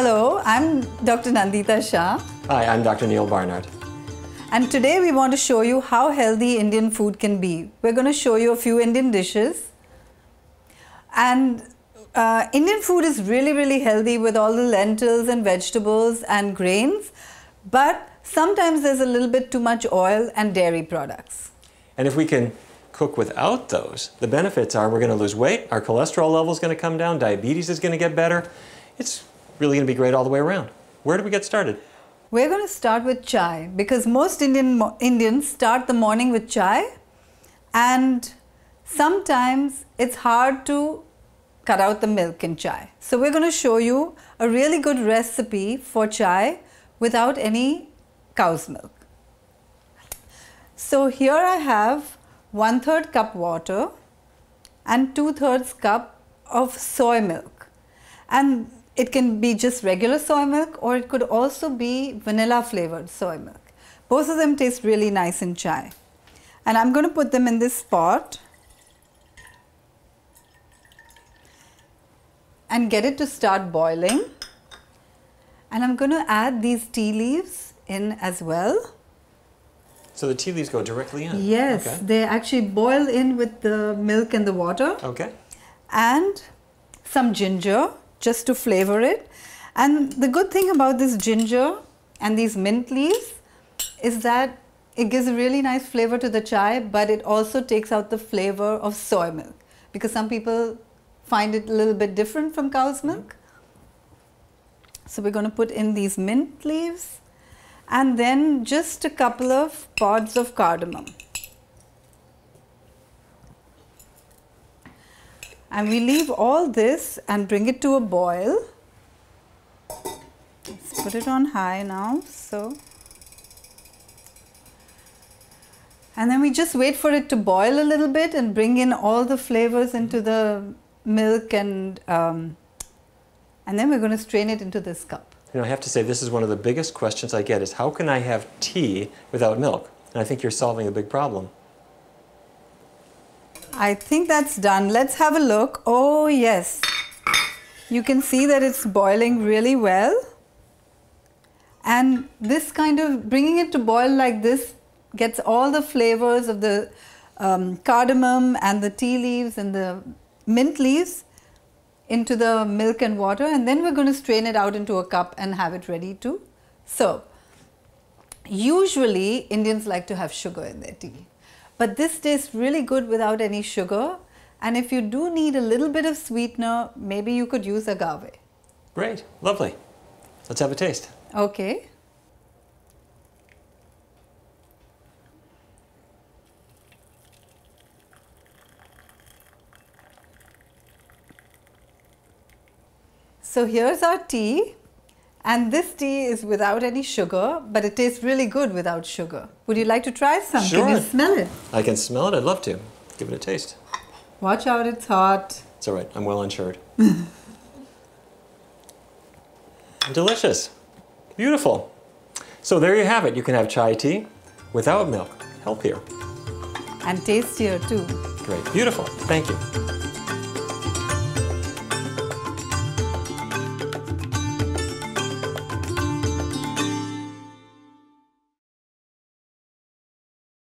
Hello, I'm Dr. Nandita Shah. Hi, I'm Dr. Neal Barnard. And today we want to show you how healthy Indian food can be. We're going to show you a few Indian dishes. And Indian food is really healthy with all the lentils and vegetables and grains. But sometimes there's a little bit too much oil and dairy products. And if we can cook without those, the benefits are we're going to lose weight, our cholesterol level is going to come down, diabetes is going to get better. It's really going to be great all the way around. Where do we get started? We're going to start with chai because most Indians start the morning with chai, and sometimes it's hard to cut out the milk in chai. So we're going to show you a really good recipe for chai without any cow's milk. So here I have 1/3 cup water and 2/3 cup of soy milk, and it can be just regular soy milk or it could also be vanilla flavored soy milk. Both of them taste really nice in chai, and I'm going to put them in this pot and get it to start boiling. And I'm going to add these tea leaves in as well. So the tea leaves go directly in? Yes, okay. They actually boil in with the milk and the water. Okay. And some ginger just to flavor it. And the good thing about this ginger and these mint leaves is that it gives a really nice flavor to the chai, but it also takes out the flavor of soy milk because some people find it a little bit different from cow's milk. So we're going to put in these mint leaves and then just a couple of pods of cardamom. And we leave all this and bring it to a boil. Let's put it on high now. So, and then we just wait for it to boil a little bit and bring in all the flavors into the milk, and then we're going to strain it into this cup. You know, I have to say, this is one of the biggest questions I get is, how can I have tea without milk? And I think you're solving a big problem. I think that's done. Let's have a look. Oh, yes. You can see that it's boiling really well. And this kind of bringing it to boil like this gets all the flavors of the cardamom and the tea leaves and the mint leaves into the milk and water, and then we're going to strain it out into a cup and have it ready to serve. Usually Indians like to have sugar in their tea, but this tastes really good without any sugar, and if you do need a little bit of sweetener, maybe you could use agave. Great, lovely. Let's have a taste. Okay. So here's our tea, and this tea is without any sugar, but it tastes really good without sugar. Would you like to try some? Sure. Can you smell it? I can smell it. I'd love to. Give it a taste. Watch out, it's hot. It's all right. I'm well insured. Delicious. Beautiful. So there you have it. You can have chai tea without milk. Healthier. And tastier too. Great. Beautiful. Thank you.